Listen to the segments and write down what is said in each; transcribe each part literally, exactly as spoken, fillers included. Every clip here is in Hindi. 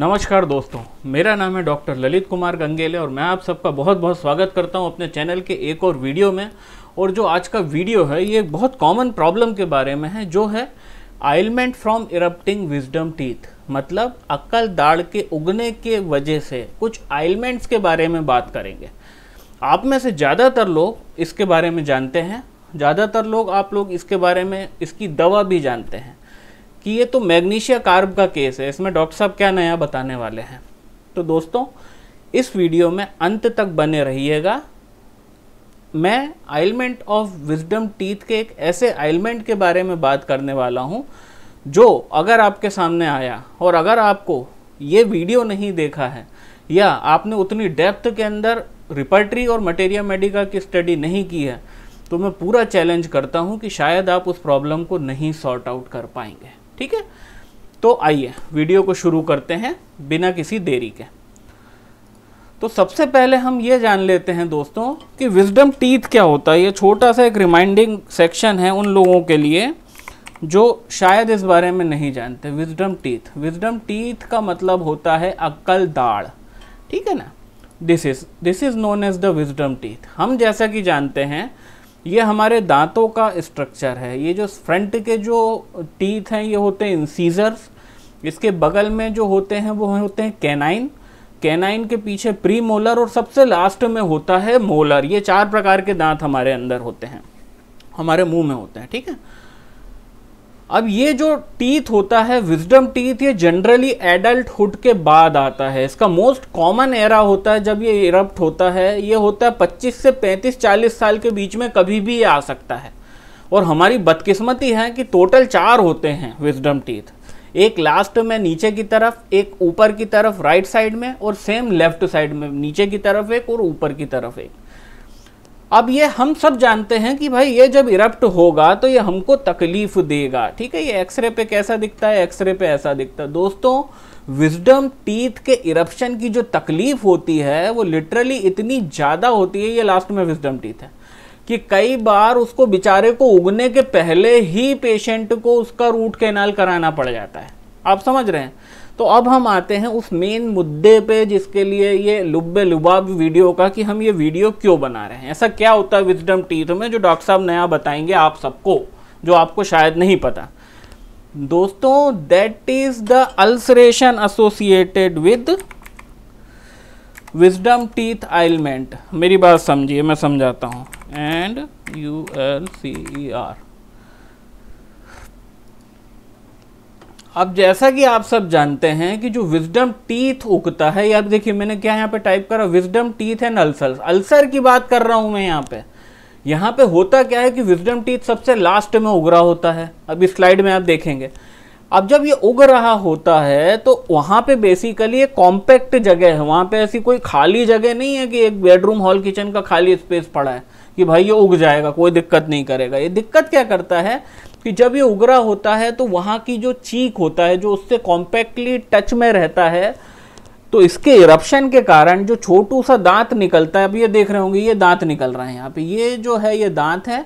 नमस्कार दोस्तों, मेरा नाम है डॉक्टर ललित कुमार गंगेले और मैं आप सबका बहुत बहुत स्वागत करता हूं अपने चैनल के एक और वीडियो में। और जो आज का वीडियो है ये बहुत कॉमन प्रॉब्लम के बारे में है जो है ailment from erupting wisdom teeth, मतलब अक्ल दाढ़ के उगने के वजह से कुछ आइलमेंट्स के बारे में बात करेंगे। आप में से ज़्यादातर लोग इसके बारे में जानते हैं, ज़्यादातर लोग आप लोग इसके बारे में इसकी दवा भी जानते हैं कि ये तो मैग्नीशिया कार्ब का केस है, इसमें डॉक्टर साहब क्या नया बताने वाले हैं। तो दोस्तों इस वीडियो में अंत तक बने रहिएगा। मैं आइलमेंट ऑफ विजडम टीथ के एक ऐसे आइलमेंट के बारे में बात करने वाला हूं जो अगर आपके सामने आया और अगर आपको ये वीडियो नहीं देखा है या आपने उतनी डेप्थ के अंदर रिपर्टरी और मटेरिया मेडिका की स्टडी नहीं की है तो मैं पूरा चैलेंज करता हूँ कि शायद आप उस प्रॉब्लम को नहीं सॉर्ट आउट कर पाएंगे। ठीक है, तो आइए वीडियो को शुरू करते हैं बिना किसी देरी के। तो सबसे पहले हम ये जान लेते हैं दोस्तों कि विजडम टीथ क्या होता है। ये छोटा सा एक रिमाइंडिंग सेक्शन है उन लोगों के लिए जो शायद इस बारे में नहीं जानते। विजडम टीथ, विजडम टीथ का मतलब होता है अक्ल दाढ़, ठीक है ना। This is this is known as the wisdom teeth. हम जैसा कि जानते हैं ये हमारे दांतों का स्ट्रक्चर है। ये जो फ्रंट के जो टीथ हैं ये होते हैं इंसीजर्स, इसके बगल में जो होते हैं वो होते हैं कैनाइन, कैनाइन के पीछे प्री मोलर और सबसे लास्ट में होता है मोलर। ये चार प्रकार के दांत हमारे अंदर होते हैं, हमारे मुंह में होते हैं, ठीक है। अब ये जो टीथ होता है विजडम टीथ ये जनरली एडल्टहुड के बाद आता है। इसका मोस्ट कॉमन एरा होता है जब ये इरप्ट होता है, ये होता है पच्चीस से पैंतीस चालीस साल के बीच में, कभी भी ये आ सकता है। और हमारी बदकिस्मती है कि टोटल चार होते हैं विजडम टीथ, एक लास्ट में नीचे की तरफ, एक ऊपर की तरफ राइट साइड में और सेम लेफ्ट साइड में, नीचे की तरफ एक और ऊपर की तरफ एक। अब ये हम सब जानते हैं कि भाई ये जब इरप्ट होगा तो ये हमको तकलीफ देगा, ठीक है। ये एक्सरे पे कैसा दिखता है, एक्सरे पे ऐसा दिखता है। दोस्तों विजडम टीथ के इरप्शन की जो तकलीफ होती है वो लिटरली इतनी ज़्यादा होती है, ये लास्ट में विजडम टीथ है, कि कई बार उसको बेचारे को उगने के पहले ही पेशेंट को उसका रूट कैनाल कराना पड़ जाता है। आप समझ रहे हैं। तो अब हम आते हैं उस मेन मुद्दे पे जिसके लिए ये लुब्बे लुबाब वीडियो का कि हम ये वीडियो क्यों बना रहे हैं। ऐसा क्या होता है विजडम टीथ में जो डॉक्टर साहब नया बताएंगे आप सबको, जो आपको शायद नहीं पता। दोस्तों that is the ulceration associated with wisdom teeth ailment. मेरी बात समझिए, मैं समझाता हूँ। And U L C E R. अब जैसा कि आप सब जानते हैं कि जो विजडम टीथ उगता है, यार देखिए मैंने क्या यहाँ पे टाइप करा, wisdom teeth and ulcer. Ulcer की बात कर रहा हूँ मैं यहाँ पे। यहाँ पे होता क्या है कि विजडम टीथ सबसे लास्ट में उग रहा होता है। अब इस स्लाइड में आप देखेंगे, अब जब ये उग रहा होता है तो वहाँ पे बेसिकली एक कॉम्पैक्ट जगह है, वहाँ पे ऐसी कोई खाली जगह नहीं है कि एक बेडरूम हॉल किचन का खाली स्पेस पड़ा है कि भाई ये उग जाएगा कोई दिक्कत नहीं करेगा। ये दिक्कत क्या करता है कि जब ये उगरा होता है तो वहाँ की जो चीक होता है जो उससे कॉम्पैक्टली टच में रहता है, तो इसके इरप्शन के कारण जो छोटू सा दांत निकलता है, अब ये देख रहे होंगे ये दांत निकल रहा है यहाँ पे, ये जो है ये दांत है।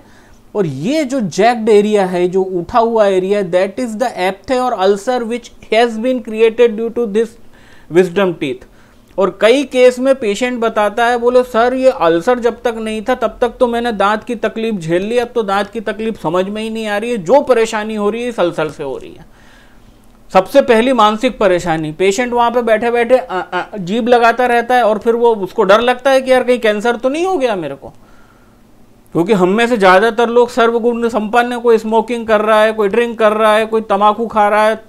और ये जो जैक्ड एरिया है, जो उठा हुआ एरिया है, दैट इज द एप्थे और ulcer which has been created due to this wisdom teeth. और कई केस में पेशेंट बताता है, बोले सर ये अल्सर जब तक नहीं था तब तक तो मैंने दांत की तकलीफ झेल ली, अब तो दांत की तकलीफ समझ में ही नहीं आ रही है, जो परेशानी हो रही है इस अल्सर से हो रही है। सबसे पहली मानसिक परेशानी, पेशेंट वहाँ पे बैठे बैठे जीभ लगाता रहता है और फिर वो उसको डर लगता है कि यार कहीं कैंसर तो नहीं हो गया मेरे को, क्योंकि हम में से ज़्यादातर लोग सर्वगुण संपन्न है, कोई स्मोकिंग कर रहा है, कोई ड्रिंक कर रहा है, कोई तम्बाकू खा रहा है,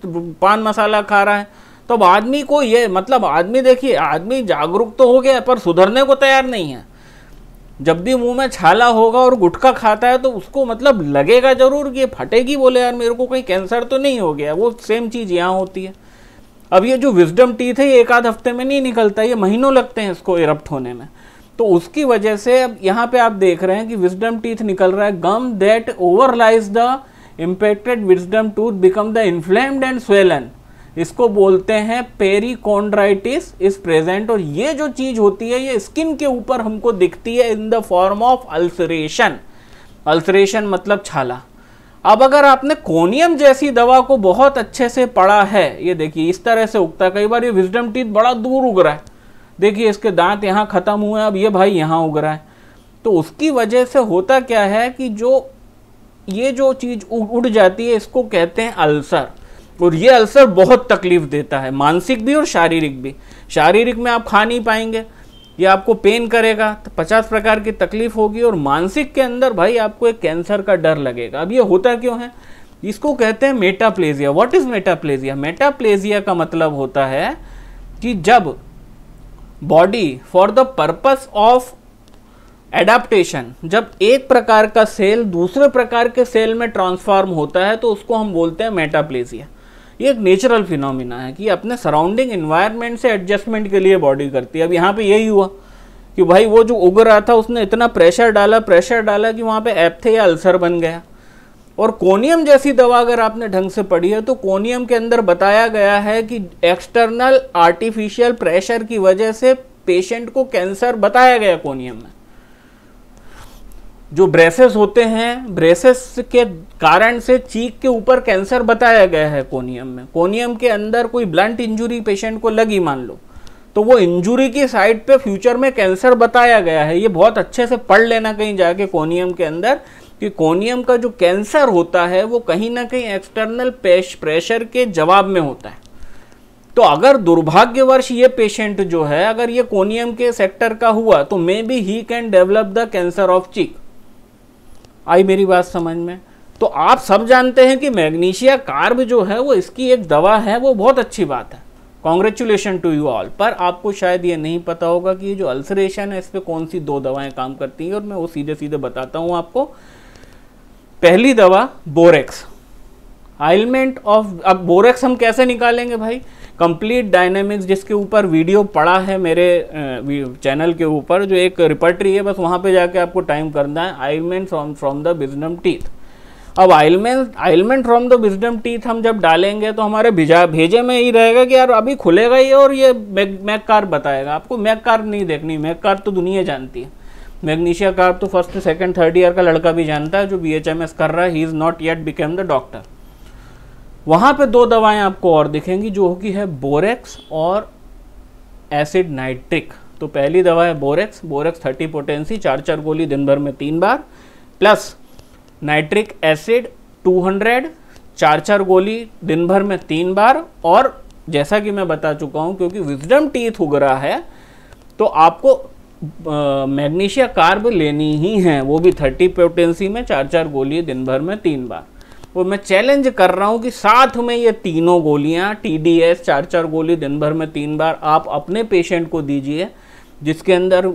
पान मसाला खा रहा है। तो अब आदमी को ये मतलब आदमी देखिए आदमी जागरूक तो हो गया पर सुधरने को तैयार नहीं है। जब भी मुंह में छाला होगा और गुटखा खाता है तो उसको मतलब लगेगा जरूर कि ये फटेगी, बोले यार मेरे को कहीं कैंसर तो नहीं हो गया। वो सेम चीज़ यहाँ होती है। अब ये जो विजडम टीथ है ये एक आध हफ्ते में नहीं निकलता, ये महीनों लगते हैं इसको इरप्ट होने में। तो उसकी वजह से अब यहाँ पे आप देख रहे हैं कि विजडम टीथ निकल रहा है। Gum that overlies the impacted wisdom tooth become the inflamed and swollen, इसको बोलते हैं पेरी कोंड्राइटिस इज प्रेजेंट। और ये जो चीज़ होती है ये स्किन के ऊपर हमको दिखती है in the form of ulceration. Ulceration मतलब छाला। अब अगर आपने कोनियम जैसी दवा को बहुत अच्छे से पढ़ा है, ये देखिए इस तरह से उगता है, कई बार ये विजडम टीथ बड़ा दूर उग रहा है, देखिए इसके दांत यहाँ खत्म हुए हैं, अब ये भाई यहाँ उग रहा है। तो उसकी वजह से होता क्या है कि जो ये जो चीज़ उड़ जाती है इसको कहते हैं अल्सर, और ये अल्सर बहुत तकलीफ देता है, मानसिक भी और शारीरिक भी। शारीरिक में आप खा नहीं पाएंगे, ये आपको पेन करेगा, तो पचास प्रकार की तकलीफ होगी, और मानसिक के अंदर भाई आपको एक कैंसर का डर लगेगा। अब ये होता क्यों है, इसको कहते हैं metaplasia. What is metaplasia? Metaplasia का मतलब होता है कि जब body for the purpose of adaptation, जब एक प्रकार का सेल दूसरे प्रकार के सेल में ट्रांसफॉर्म होता है तो उसको हम बोलते हैं मेटाप्लेजिया। ये एक नेचुरल फिनोमिना है कि अपने सराउंडिंग इन्वायरमेंट से एडजस्टमेंट के लिए बॉडी करती है। अब यहाँ पे यही हुआ कि भाई वो जो उग रहा था उसने इतना प्रेशर डाला प्रेशर डाला कि वहाँ पे एप्थे या अल्सर बन गया। और कोनियम जैसी दवा अगर आपने ढंग से पढ़ी है तो कोनियम के अंदर बताया गया है कि एक्सटर्नल आर्टिफिशियल प्रेशर की वजह से पेशेंट को कैंसर बताया गया। कोनियम में जो ब्रेसेस होते हैं, ब्रेसेस के कारण से चीक के ऊपर कैंसर बताया गया है कोनियम में। कोनियम के अंदर कोई ब्लंट इंजुरी पेशेंट को लगी मान लो, तो वो इंजुरी की साइड पे फ्यूचर में कैंसर बताया गया है। ये बहुत अच्छे से पढ़ लेना कहीं जाके कोनियम के अंदर कि कोनियम का जो कैंसर होता है वो कहीं ना कहीं एक्सटर्नल प्रेशर के जवाब में होता है। तो अगर दुर्भाग्यवश ये पेशेंट जो है अगर ये कोनियम के सेक्टर का हुआ तो may be he can develop the cancer of cheek. आई मेरी बात समझ में? तो आप सब जानते हैं कि मैग्नीशिया कार्ब जो है वो इसकी एक दवा है, वो बहुत अच्छी बात है, कॉन्ग्रेचुलेशन टू यू ऑल। पर आपको शायद ये नहीं पता होगा कि ये जो अल्सरेशन है इस पर कौन सी दो दवाएं काम करती हैं, और मैं वो सीधे सीधे बताता हूँ आपको। पहली दवा बोरेक्स, आइलमेंट ऑफ। अब बोरेक्स हम कैसे निकालेंगे भाई? कंप्लीट डायनेमिक्स, जिसके ऊपर वीडियो पड़ा है मेरे चैनल के ऊपर, जो एक रिपर्टरी है, बस वहाँ पे जाके आपको टाइम करना है। Ailment from from the wisdom teeth. अब ailment ailment from the wisdom teeth हम जब डालेंगे तो हमारे भेजा भेजे में ही रहेगा कि यार अभी खुलेगा ये, और ये मैग मैग कार्ब बताएगा आपको। मैग कार्ब नहीं देखनी, मैग कार्ब तो दुनिया जानती है, मैग्नीशिया कार्ब तो फर्स्ट सेकेंड थर्ड ईयर का लड़का भी जानता है जो बी एच एम एस कर रहा है, he is not yet became the doctor. वहाँ पे दो दवाएं आपको और दिखेंगी जो होगी है बोरेक्स और एसिड नाइट्रिक। तो पहली दवा है बोरेक्स, बोरेक्स थर्टी पोटेंसी, चार चार गोली दिन भर में तीन बार, plus nitric acid two hundred, चार चार गोली दिन भर में तीन बार। और जैसा कि मैं बता चुका हूँ क्योंकि विजडम टीथ उग रहा है तो आपको मैग्नीशिया कार्ब लेनी ही है, वो भी थर्टी पोटेंसी में चार चार गोली दिन भर में तीन बार। वो मैं चैलेंज कर रहा हूँ कि साथ में ये तीनों गोलियाँ टी डी एस चार चार गोली दिन भर में तीन बार आप अपने पेशेंट को दीजिए जिसके अंदर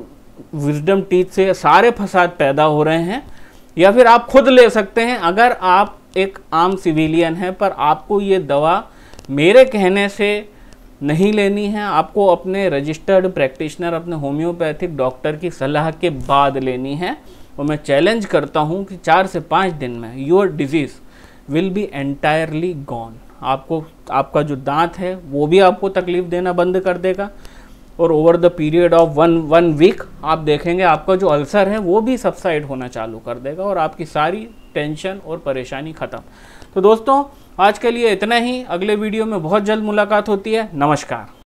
विजडम टीथ से सारे फसाद पैदा हो रहे हैं, या फिर आप खुद ले सकते हैं अगर आप एक आम सिविलियन हैं। पर आपको ये दवा मेरे कहने से नहीं लेनी है, आपको अपने रजिस्टर्ड प्रैक्टिशनर, अपने होम्योपैथिक डॉक्टर की सलाह के बाद लेनी है। और मैं चैलेंज करता हूँ कि चार से पाँच दिन में your disease will be entirely gone. आपको आपका जो दांत है वो भी आपको तकलीफ देना बंद कर देगा, और over the period of one one week आप देखेंगे आपका जो अल्सर है वो भी सबसाइड होना चालू कर देगा और आपकी सारी टेंशन और परेशानी ख़त्म। तो दोस्तों आज के लिए इतना ही, अगले वीडियो में बहुत जल्द मुलाकात होती है। नमस्कार।